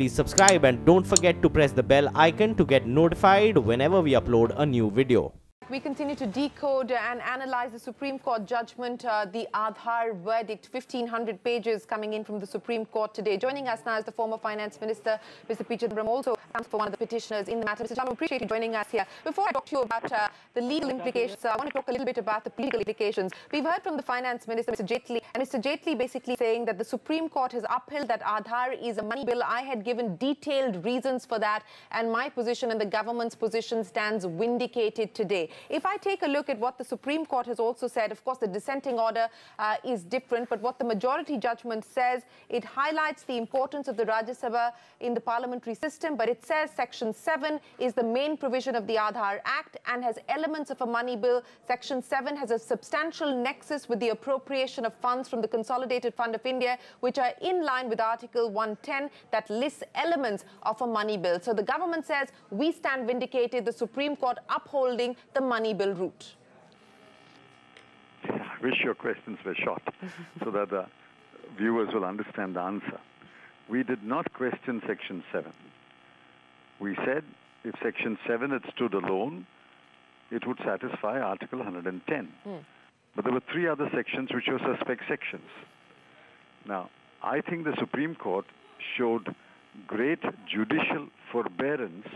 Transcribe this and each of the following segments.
please subscribe and don't forget to press the bell icon to get notified whenever we upload a new video. We continue to decode and analyze the Supreme Court judgment, the Aadhaar verdict, 1,500 pages coming in from the Supreme Court today. Joining us now is the former Finance Minister, Mr. P. Chidambaram, also stands for one of the petitioners in the matter. Mr. Chidambaram, appreciate you joining us here. Before I talk to you about the legal implications, I want to talk a little bit about the political implications. We've heard from the Finance Minister, Mr. Jaitley, and Mr. Jaitley basically saying that the Supreme Court has upheld that Aadhaar is a money bill. I had given detailed reasons for that, and my position and the government's position stands vindicated today. If I take a look at what the Supreme Court has also said, of course, the dissenting order is different, but what the majority judgment says, it highlights the importance of the Rajya Sabha in the parliamentary system, but it says Section 7 is the main provision of the Aadhaar Act and has elements of a money bill. Section 7 has a substantial nexus with the appropriation of funds from the Consolidated Fund of India, which are in line with Article 110 that lists elements of a money bill. So the government says, we stand vindicated, the Supreme Court upholding the money bill route. I wish your questions were short so that the viewers will understand the answer. We did not question Section 7. We said if Section 7 had stood alone, it would satisfy Article 110. But there were three other sections which were suspect sections. Now, I think the Supreme Court showed great judicial forbearance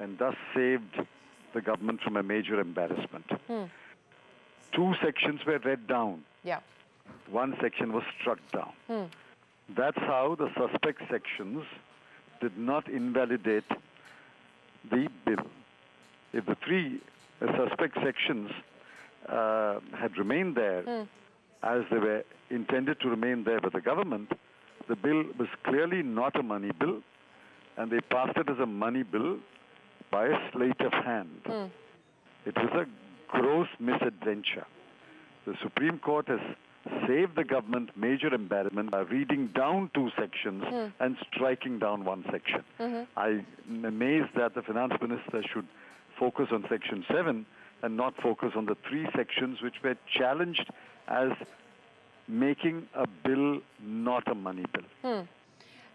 and thus saved the government from a major embarrassment. Two sections were read down. One section was struck down. That's how the suspect sections did not invalidate the bill. If the three suspect sections had remained there as they were intended to remain there by the government, the bill was clearly not a money bill, and they passed it as a money bill by a sleight of hand. It was a gross misadventure. The Supreme Court has saved the government major embarrassment by reading down two sections and striking down one section. I'm amazed that the Finance Minister should focus on Section 7 and not focus on the three sections which were challenged as making a bill not a money bill.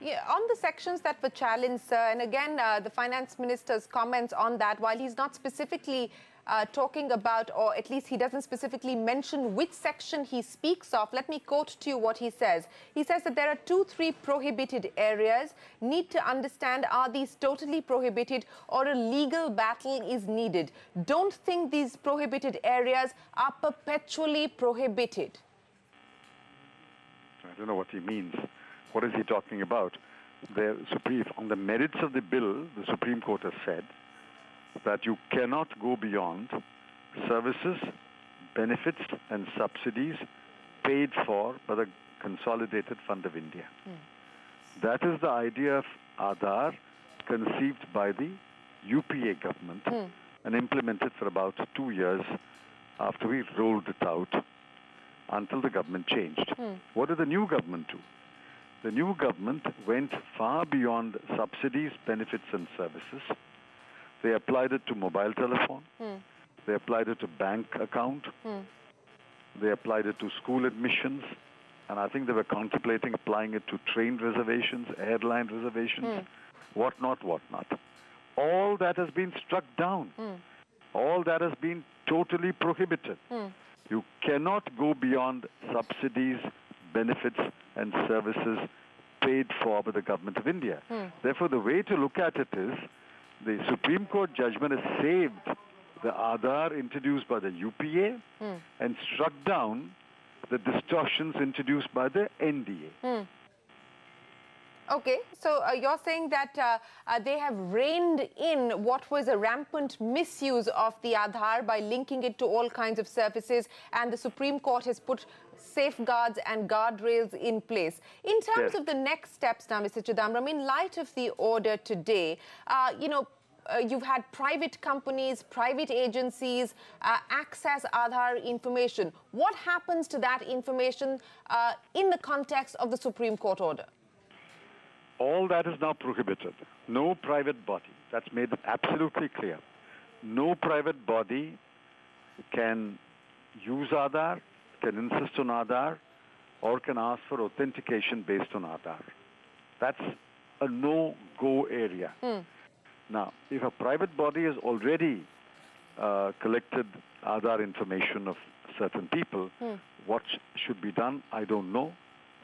Yeah, on the sections that were challenged, and again, the Finance Minister's comments on that, while he's not specifically talking about, or at least he doesn't specifically mention which section he speaks of, let me quote to you what he says. He says that there are three prohibited areas. Need to understand, are these totally prohibited or a legal battle is needed? Don't think these prohibited areas are perpetually prohibited. I don't know what he means. What is he talking about? On the merits of the bill, the Supreme Court has said that you cannot go beyond services, benefits, and subsidies paid for by the Consolidated Fund of India. That is the idea of Aadhaar conceived by the UPA government and implemented for about 2 years after we rolled it out until the government changed. What did the new government do? The new government went far beyond subsidies, benefits, and services. They applied it to mobile telephone. They applied it to bank account. They applied it to school admissions. And I think they were contemplating applying it to train reservations, airline reservations, whatnot, whatnot. All that has been struck down. All that has been totally prohibited. You cannot go beyond subsidies, benefits, and services paid for by the government of India. Therefore, the way to look at it is the Supreme Court judgment has saved the Aadhaar introduced by the UPA and struck down the distortions introduced by the NDA. Okay, so you're saying that they have reined in what was a rampant misuse of the Aadhaar by linking it to all kinds of services, and the Supreme Court has put safeguards and guardrails in place. In terms of the next steps now, Mr. Chidambaram, in light of the order today, you've had private companies, private agencies access Aadhaar information. What happens to that information in the context of the Supreme Court order? All that is now prohibited. No private body. That's made absolutely clear. No private body can use Aadhaar, can insist on Aadhaar, or can ask for authentication based on Aadhaar. That's a no-go area. Now, if a private body has already collected Aadhaar information of certain people, what should be done, I don't know.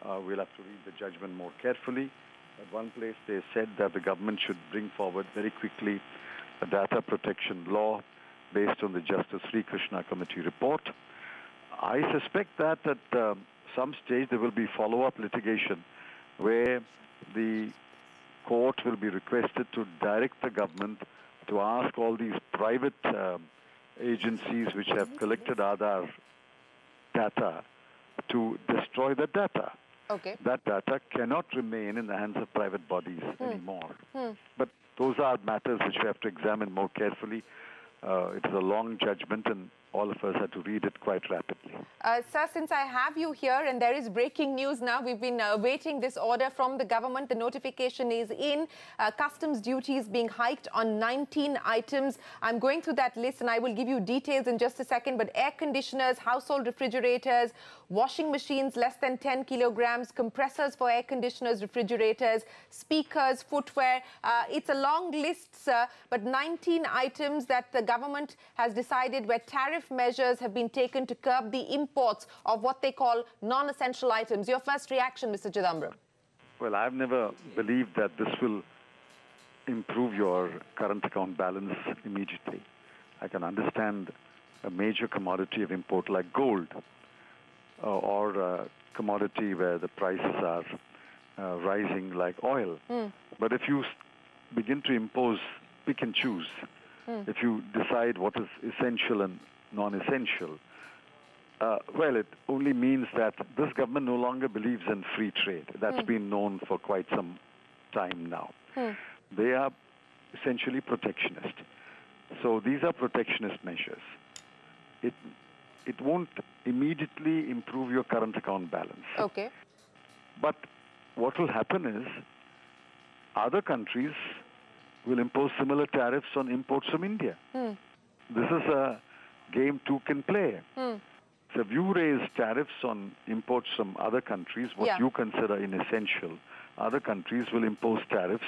We'll have to read the judgment more carefully. At one place, they said that the government should bring forward very quickly a data protection law based on the Justice Shri Krishna Committee report. I suspect that at some stage there will be follow-up litigation where the court will be requested to direct the government to ask all these private agencies which have collected Aadhaar data to destroy the data. Okay. That data cannot remain in the hands of private bodies anymore. But those are matters which we have to examine more carefully. It is a long judgment, and all of us had to read it quite rapidly. Sir, since I have you here and there is breaking news now, we've been awaiting this order from the government. The notification is in. Customs duties being hiked on 19 items. I'm going through that list and I will give you details in just a second. But air conditioners, household refrigerators, washing machines less than 10 kilograms, compressors for air conditioners, refrigerators, speakers, footwear. It's a long list, sir, but 19 items that the government has decided where tariff measures have been taken to curb the imports of what they call non-essential items. Your first reaction, Mr. Chidambaram? Well, I've never believed that this will improve your current account balance immediately. I can understand a major commodity of import like gold or a commodity where the prices are rising like oil. But if you begin to impose pick and choose, if you decide what is essential and non-essential, well, it only means that this government no longer believes in free trade. That's been known for quite some time now. They are essentially protectionist. So these are protectionist measures. It won't immediately improve your current account balance. Okay. But what will happen is other countries will impose similar tariffs on imports from India. This is a game two can play. So if you raise tariffs on imports from other countries, what you consider inessential, other countries will impose tariffs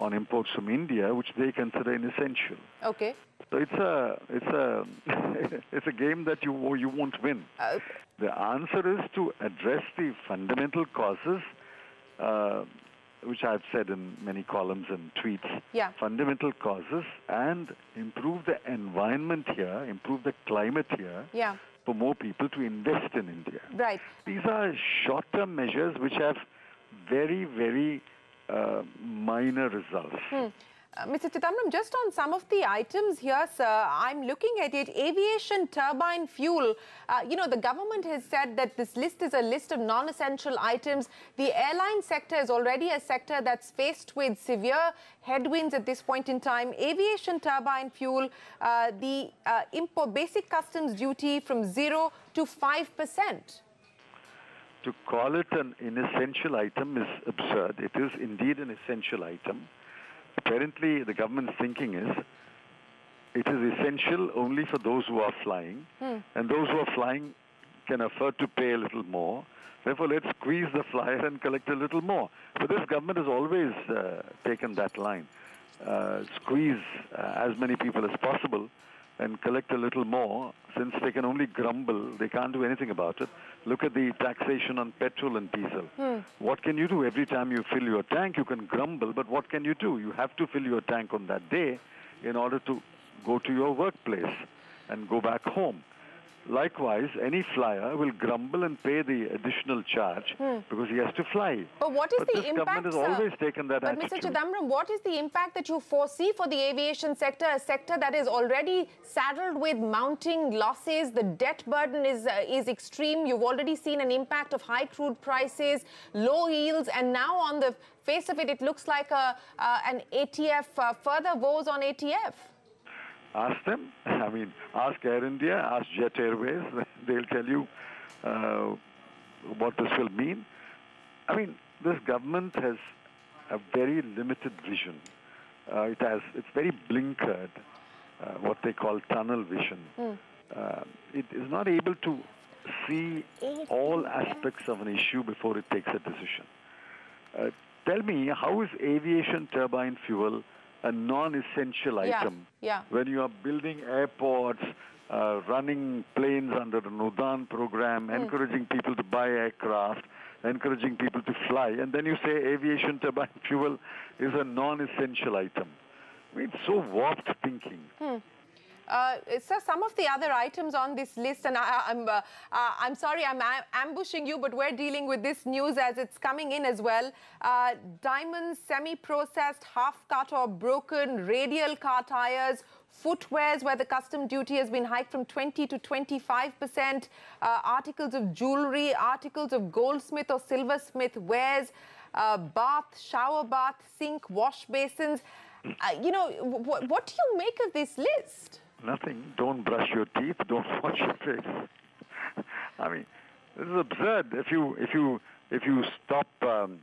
on imports from India, which they consider inessential. Okay. So it's a game that you won't win. The answer is to address the fundamental causes, which I've said in many columns and tweets, fundamental causes, and improve the environment here, improve the climate here for more people to invest in India. Right. These are short-term measures which have very, very minor results. Mr. Chidambaram, just on some of the items here, sir, I'm looking at it. Aviation turbine fuel. You know, the government has said that this list is a list of non-essential items. The airline sector is already a sector that's faced with severe headwinds at this point in time. Aviation turbine fuel, the import basic customs duty from 0% to 5%. To call it an inessential item is absurd. It is indeed an essential item. Apparently, the government's thinking is it is essential only for those who are flying, and those who are flying can afford to pay a little more. Therefore, let's squeeze the flyer and collect a little more. So this government has always taken that line. Squeeze as many people as possible and collect a little more. Since they can only grumble, they can't do anything about it. Look at the taxation on petrol and diesel. What can you do? Every time you fill your tank, you can grumble, but what can you do? You have to fill your tank on that day in order to go to your workplace and go back home. Likewise, any flyer will grumble and pay the additional charge because he has to fly. But what is the impact, sir? This government has always taken that attitude. But Mr. Chidambaram, what is the impact that you foresee for the aviation sector, a sector that is already saddled with mounting losses? The debt burden is extreme. You've already seen an impact of high crude prices, low yields, and now on the face of it, it looks like an ATF, further woes on ATF. Ask them. I mean, ask Air India, ask Jet Airways. They'll tell you what this will mean. I mean, this government has a very limited vision. It's very blinkered, what they call tunnel vision. It is not able to see all aspects of an issue before it takes a decision. Tell me, how is aviation turbine fuel a non-essential item when you are building airports, running planes under the Nudan program, encouraging people to buy aircraft, encouraging people to fly, and then you say aviation turbine fuel is a non-essential item? I mean, it's so warped thinking. Sir, some of the other items on this list, and I'm sorry I'm ambushing you, but we're dealing with this news as it's coming in as well. Diamonds, semi-processed, half-cut or broken, radial car tires, footwears where the custom duty has been hiked from 20 to 25%, articles of jewellery, articles of goldsmith or silversmith wares, bath, shower bath, sink, wash basins. You know, what do you make of this list? Nothing. Don't brush your teeth. Don't wash your face. I mean, this is absurd. If you stop rough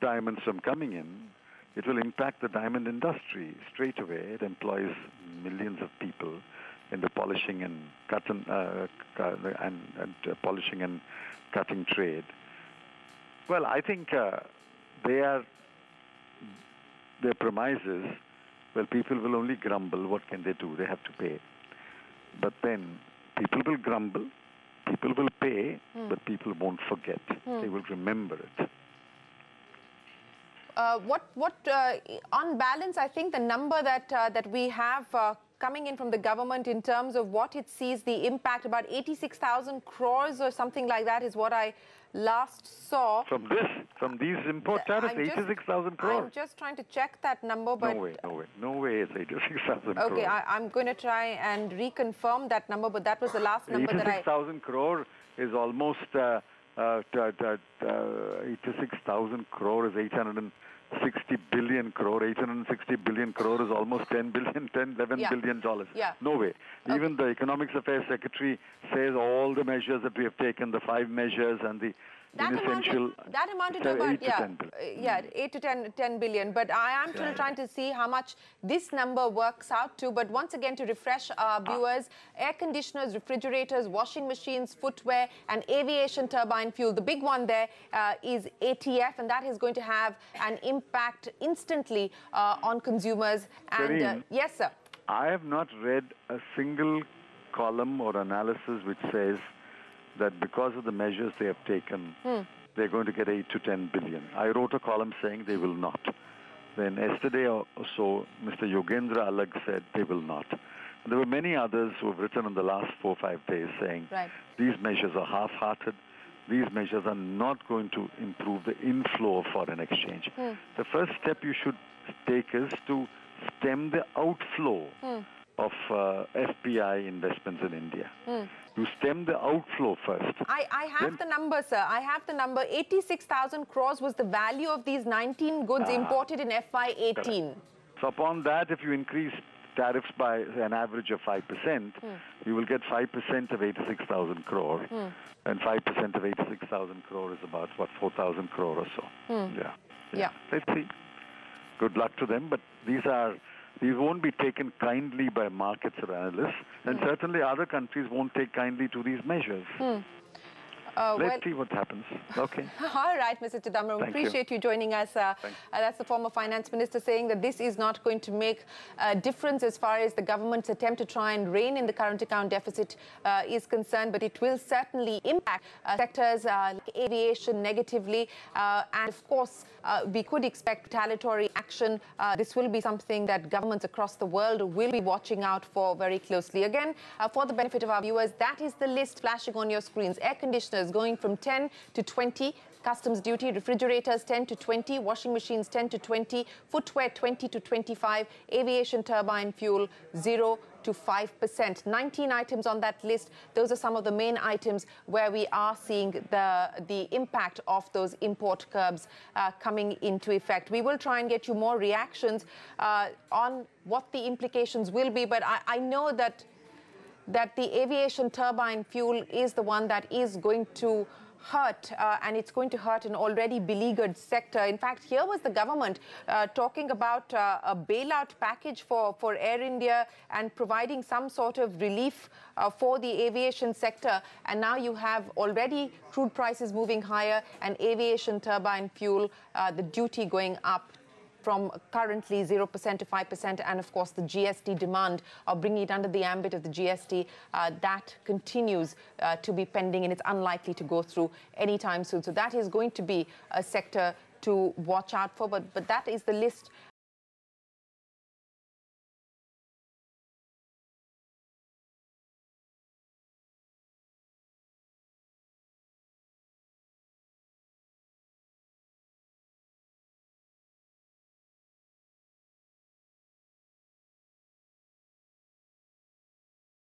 diamonds from coming in, it will impact the diamond industry straight away. It employs millions of people in the polishing and cutting polishing and cutting trade. Well, I think their premises, well, people will only grumble. What can they do? They have to pay. But then people will grumble, people will pay, but people won't forget. They will remember it. On balance, I think the number that we have coming in from the government in terms of what it sees the impact, about 86,000 crores or something like that is what I last saw. From this, from these import tariffs, 86,000 crores. I'm just trying to check that number. But no way, no way, no way it's 86,000 crores. Okay, I'm going to try and reconfirm that number, but that was the last number that I... 86,000 crore is almost... 86,000 crore is 860 billion crore. 860 billion crore is almost 10, 11 billion dollars. No way. Okay. Even the Economics Affairs Secretary says all the measures that we have taken, the 5 measures and the inessential... That amounted to about, 8 to 10 billion. But I am still trying to see how much this number works out to. But once again, to refresh our viewers, air conditioners, refrigerators, washing machines, footwear, and aviation turbine fuel. The big one there is ATF, and that is going to have an impact instantly on consumers. And Karine, yes, sir. I have not read a single column or analysis which says that because of the measures they have taken, they're going to get 8 to 10 billion. I wrote a column saying they will not. Then yesterday or so, Mr. Yogendra Alag said they will not. And there were many others who have written in the last 4 or 5 days saying these measures are half-hearted. These measures are not going to improve the inflow of foreign exchange. The first step you should take is to stem the outflow of FPI investments in India. You stem the outflow first. I have the number, sir. I have the number. 86,000 crores was the value of these 19 goods imported in FY18. Correct. So upon that, if you increase tariffs by an average of 5%, you will get 5% of 86,000 crore. And 5% of 86,000 crore is about, what, 4,000 crore or so. Let's see. Good luck to them. But these are... These won't be taken kindly by markets or analysts, and certainly other countries won't take kindly to these measures. Let's see what happens. Okay. All right, Mr. Chidambaram. Appreciate you joining us. That's the former finance minister saying that this is not going to make a difference as far as the government's attempt to try and rein in the current account deficit is concerned, but it will certainly impact sectors like aviation negatively. And of course, we could expect retaliatory action. This will be something that governments across the world will be watching out for very closely. Again, for the benefit of our viewers, that is the list flashing on your screens. Air conditioners going from 10 to 20, customs duty, refrigerators 10 to 20, washing machines 10 to 20, footwear 20 to 25, aviation turbine fuel 0 to 5%. 19 items on that list. Those are some of the main items where we are seeing the impact of those import curbs coming into effect. We will try and get you more reactions on what the implications will be, but I know that the aviation turbine fuel is the one that is going to hurt, and it's going to hurt an already beleaguered sector. In fact, here was the government talking about a bailout package for Air India and providing some sort of relief for the aviation sector. And now you have already crude prices moving higher and aviation turbine fuel, the duty going up from currently 0% to 5%, and of course the GST demand, or bringing it under the ambit of the GST, that continues to be pending, and it's unlikely to go through anytime soon. So that is going to be a sector to watch out for. But that is the list